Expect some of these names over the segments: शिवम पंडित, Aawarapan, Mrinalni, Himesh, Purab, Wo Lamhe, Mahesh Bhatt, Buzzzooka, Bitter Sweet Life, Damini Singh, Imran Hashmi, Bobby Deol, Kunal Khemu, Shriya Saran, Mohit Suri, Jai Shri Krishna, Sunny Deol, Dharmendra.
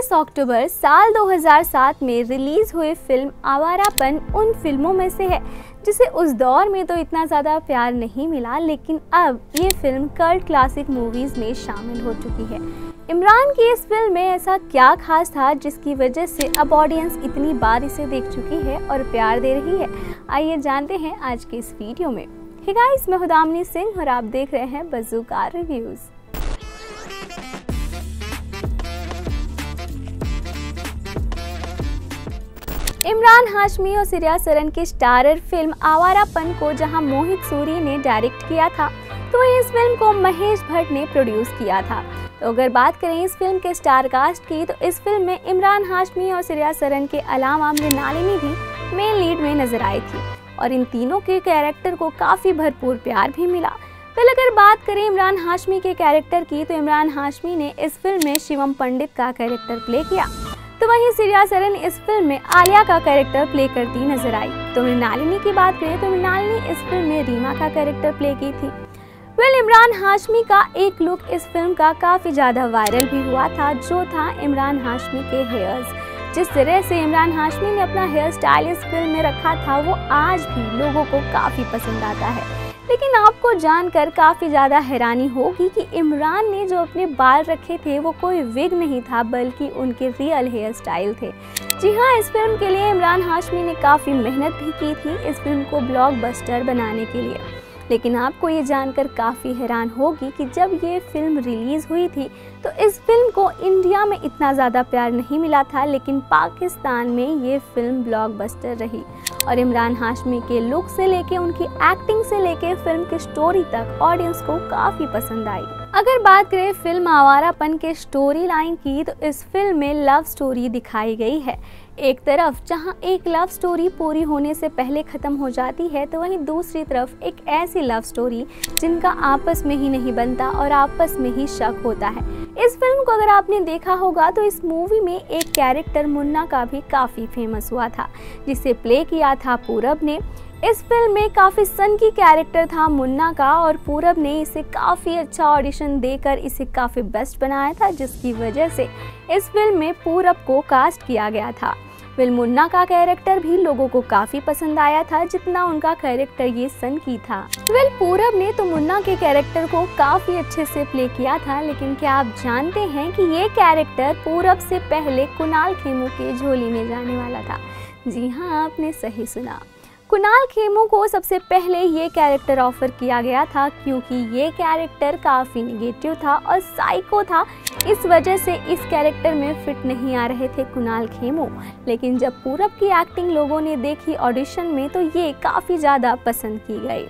26 अक्टूबर साल 2007 में रिलीज हुई फिल्म आवारापन उन फिल्मों में से है जिसे उस दौर में तो इतना ज़्यादा प्यार नहीं मिला, लेकिन अब ये फिल्म कल्ट क्लासिक मूवीज़ में शामिल हो चुकी है। इमरान की इस फिल्म में ऐसा क्या खास था जिसकी वजह से अब ऑडियंस इतनी बार इसे देख चुकी है और प्यार दे रही है, आइए जानते हैं आज के इस वीडियो में। हे गाइस, मैं दामिनी सिंह और आप देख रहे हैं बजूका रिव्यूज़। इमरान हाशमी और श्रिया सरन की स्टारर फिल्म आवारापन को जहां मोहित सूरी ने डायरेक्ट किया था, तो इस फिल्म को महेश भट्ट ने प्रोड्यूस किया था। तो अगर बात करें इस फिल्म के स्टार कास्ट की, तो इस फिल्म में इमरान हाशमी और श्रिया सरन के अलावा मृणालिनी भी मेन लीड में नजर आई थी और इन तीनों के कैरेक्टर को काफ़ी भरपूर प्यार भी मिला। पहले अगर बात करें इमरान हाशमी के कैरेक्टर की, तो इमरान हाशमी ने इस फिल्म में शिवम पंडित का कैरेक्टर प्ले किया, तो वहीं श्रिया सरन इस फिल्म में आलिया का कैरेक्टर प्ले करती नजर आई। तो मृणालिनी की बात करें तो मृणालिनी इस फिल्म में रीमा का कैरेक्टर प्ले की थी। इमरान हाशमी का एक लुक इस फिल्म का काफ़ी ज़्यादा वायरल भी हुआ था, जो था इमरान हाशमी के हेयर्स। जिस तरह से इमरान हाशमी ने अपना हेयर स्टाइल इस फिल्म में रखा था, वो आज भी लोगों को काफ़ी पसंद आता है। लेकिन आपको जानकर काफ़ी ज़्यादा हैरानी होगी कि इमरान ने जो अपने बाल रखे थे वो कोई विग नहीं था, बल्कि उनके रियल हेयर स्टाइल थे। जी हाँ, इस फिल्म के लिए इमरान हाशमी ने काफ़ी मेहनत भी की थी, इस फिल्म को ब्लॉकबस्टर बनाने के लिए। लेकिन आपको ये जानकर काफ़ी हैरान होगी कि जब ये फिल्म रिलीज़ हुई थी, तो इस फिल्म को इंडिया में इतना ज़्यादा प्यार नहीं मिला था, लेकिन पाकिस्तान में ये फिल्म ब्लॉकबस्टर रही। और इमरान हाशमी के लुक से लेके उनकी एक्टिंग से लेके फिल्म की स्टोरी तक ऑडियंस को काफ़ी पसंद आई। अगर बात करें फिल्म आवारापन के स्टोरी लाइन की, तो इस फिल्म में लव स्टोरी दिखाई गई है। एक तरफ जहां एक लव स्टोरी पूरी होने से पहले ख़त्म हो जाती है, तो वहीं दूसरी तरफ एक ऐसी लव स्टोरी जिनका आपस में ही नहीं बनता और आपस में ही शक होता है। इस फिल्म को अगर आपने देखा होगा तो इस मूवी में एक कैरेक्टर मुन्ना का भी काफ़ी फेमस हुआ था, जिसे प्ले किया था पूरब ने। इस फिल्म में काफ़ी सन की कैरेक्टर था मुन्ना का, और पूरब ने इसे काफ़ी अच्छा ऑडिशन देकर इसे काफ़ी बेस्ट बनाया था, जिसकी वजह से इस फिल्म में पूरब को कास्ट किया गया था। फिल्म मुन्ना का कैरेक्टर भी लोगों को काफ़ी पसंद आया था, जितना उनका कैरेक्टर ये सन की था। पूरब ने तो मुन्ना के कैरेक्टर को काफ़ी अच्छे से प्ले किया था, लेकिन क्या आप जानते हैं कि ये कैरेक्टर पूरब से पहले कुणाल खेमू के झोली में जाने वाला था। जी हाँ, आपने सही सुना, कुणाल खेमू को सबसे पहले ये कैरेक्टर ऑफर किया गया था, क्योंकि ये कैरेक्टर काफ़ी निगेटिव था और साइको था। इस वजह से इस कैरेक्टर में फिट नहीं आ रहे थे कुणाल खेमू। लेकिन जब पूरब की एक्टिंग लोगों ने देखी ऑडिशन में, तो ये काफ़ी ज़्यादा पसंद की गई।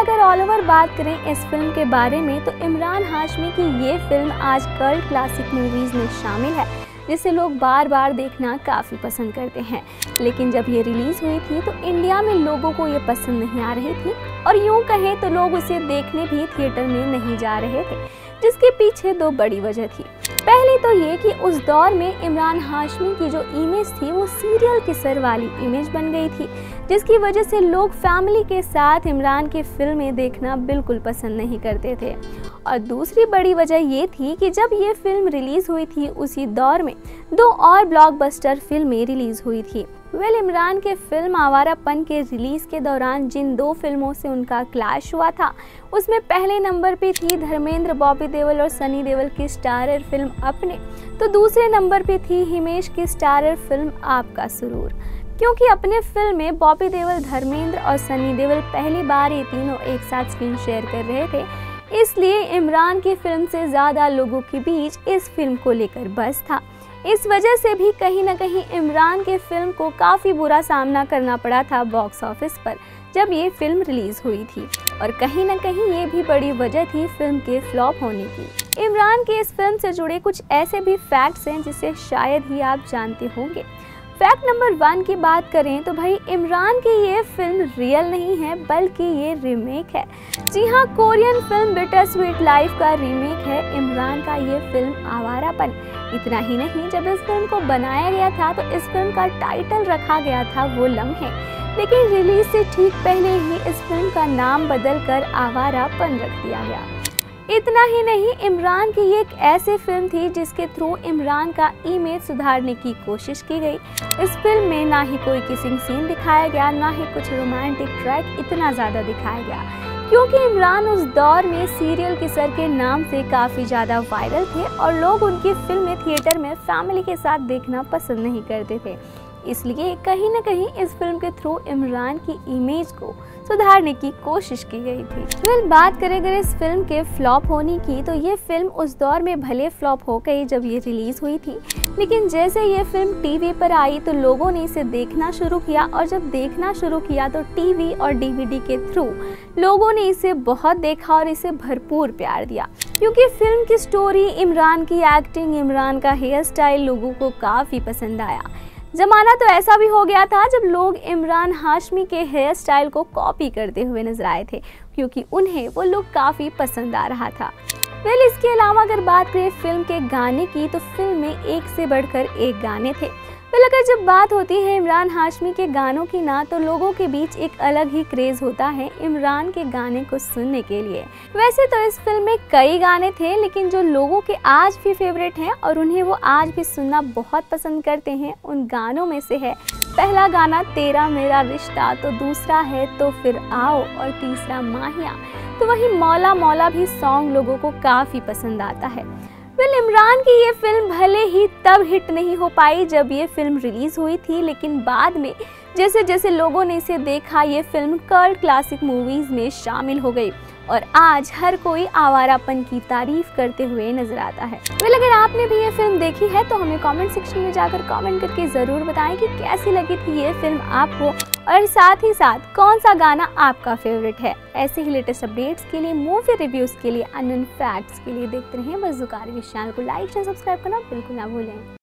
अगर ऑल ओवर बात करें इस फिल्म के बारे में, तो इमरान हाशमी की ये फिल्म आज कल्ट क्लासिक मूवीज़ में शामिल है, जिसे लोग बार बार देखना काफ़ी पसंद करते हैं। लेकिन जब ये रिलीज़ हुई थी, तो इंडिया में लोगों को ये पसंद नहीं आ रही थी और यूँ कहें तो लोग उसे देखने भी थिएटर में नहीं जा रहे थे, जिसके पीछे दो बड़ी वजह थी। पहले तो ये कि उस दौर में इमरान हाशमी की जो इमेज थी वो सीरियल किसर वाली इमेज बन गई थी, जिसकी वजह से लोग फैमिली के साथ इमरान की फिल्में देखना बिल्कुल पसंद नहीं करते थे। और दूसरी बड़ी वजह ये थी कि जब ये फिल्म रिलीज़ हुई थी, उसी दौर में दो और ब्लॉकबस्टर फिल्में रिलीज़ हुई थी। इमरान के फिल्म आवारापन के रिलीज़ के दौरान जिन दो फिल्मों से उनका क्लैश हुआ था, उसमें पहले नंबर पे थी धर्मेंद्र, बॉबी देओल और सनी देओल की स्टारर फिल्म अपने, तो दूसरे नंबर पे थी हिमेश की स्टारर फिल्म आपका सुरूर। क्योंकि अपने फिल्म में बॉबी देओल, धर्मेंद्र और सनी देओल पहली बार ये तीनों एक साथ स्क्रीन शेयर कर रहे थे, इसलिए इमरान की फिल्म से ज़्यादा लोगों के बीच इस फिल्म को लेकर बस था। इस वजह से भी कहीं ना कहीं इमरान के फिल्म को काफ़ी बुरा सामना करना पड़ा था बॉक्स ऑफिस पर जब ये फिल्म रिलीज़ हुई थी, और कहीं ना कहीं ये भी बड़ी वजह थी फिल्म के फ्लॉप होने की। इमरान के इस फिल्म से जुड़े कुछ ऐसे भी फैक्ट्स हैं जिसे शायद ही आप जानते होंगे। फैक्ट नंबर 1 की बात करें तो भाई इमरान की ये फिल्म रियल नहीं है, बल्कि ये रीमेक है। जी हाँ, Korean film bitter sweet life का रीमेक है इमरान का ये फिल्म आवारापन। इतना ही नहीं, जब इस फिल्म को बनाया गया था तो इस फिल्म का टाइटल रखा गया था वो लम्हे, लेकिन रिलीज से ठीक पहले ही इस फिल्म का नाम बदल कर आवारापन रख दिया गया। इतना ही नहीं, इमरान की ये एक ऐसी फिल्म थी जिसके थ्रू इमरान का इमेज सुधारने की कोशिश की गई। इस फिल्म में ना ही कोई किसिंग सीन दिखाया गया, ना ही कुछ रोमांटिक ट्रैक इतना ज़्यादा दिखाया गया, क्योंकि इमरान उस दौर में सीरियल किसर के नाम से काफ़ी ज़्यादा वायरल थे और लोग उनकी फिल्में थिएटर में फैमिली के साथ देखना पसंद नहीं करते थे। इसलिए कहीं ना कहीं इस फिल्म के थ्रू इमरान की इमेज को सुधारने की कोशिश की गई थी। फिर बात करें अगर इस फिल्म के फ्लॉप होने की, तो ये फिल्म उस दौर में भले फ्लॉप हो गई जब ये रिलीज़ हुई थी, लेकिन जैसे ये फिल्म टीवी पर आई तो लोगों ने इसे देखना शुरू किया, और जब देखना शुरू किया तो टीवी और डीवीडी के थ्रू लोगों ने इसे बहुत देखा और इसे भरपूर प्यार दिया, क्योंकि फिल्म की स्टोरी, इमरान की एक्टिंग, इमरान का हेयर स्टाइल लोगों को काफ़ी पसंद आया। ज़माना तो ऐसा भी हो गया था जब लोग इमरान हाशमी के हेयर स्टाइल को कॉपी करते हुए नजर आए थे, क्योंकि उन्हें वो लुक काफ़ी पसंद आ रहा था। वेल, इसके अलावा अगर बात करें फिल्म के गाने की, तो फिल्म में एक से बढ़कर एक गाने थे। वेल, अगर जब बात होती है इमरान हाशमी के गानों की ना, तो लोगों के बीच एक अलग ही क्रेज़ होता है इमरान के गाने को सुनने के लिए। वैसे तो इस फिल्म में कई गाने थे, लेकिन जो लोगों के आज भी फेवरेट हैं और उन्हें वो आज भी सुनना बहुत पसंद करते हैं, उन गानों में से है पहला गाना तेरा मेरा रिश्ता, तो दूसरा है तो फिर आओ, और तीसरा माहिया। तो वही मौला मौला भी सॉन्ग लोगों को काफ़ी पसंद आता है। वेल, इमरान की ये फिल्म भले ही तब हिट नहीं हो पाई जब ये फिल्म रिलीज़ हुई थी, लेकिन बाद में जैसे जैसे लोगों ने इसे देखा, ये फिल्म कल्ट क्लासिक मूवीज़ में शामिल हो गई और आज हर कोई आवारापन की तारीफ करते हुए नजर आता है। वेल, अगर आपने भी ये फिल्म देखी है तो हमें कमेंट सेक्शन में जाकर कमेंट करके ज़रूर बताएं कि कैसी लगी थी ये फिल्म आपको, और साथ ही साथ कौन सा गाना आपका फेवरेट है। ऐसे ही लेटेस्ट अपडेट्स के लिए, मूवी रिव्यूज़ के लिए, अननोन फैक्ट्स के लिए देखते रहें बज़ुका रिव्यूज़ चैनल को। लाइक एंड सब्सक्राइब करना बिल्कुल ना भूलें।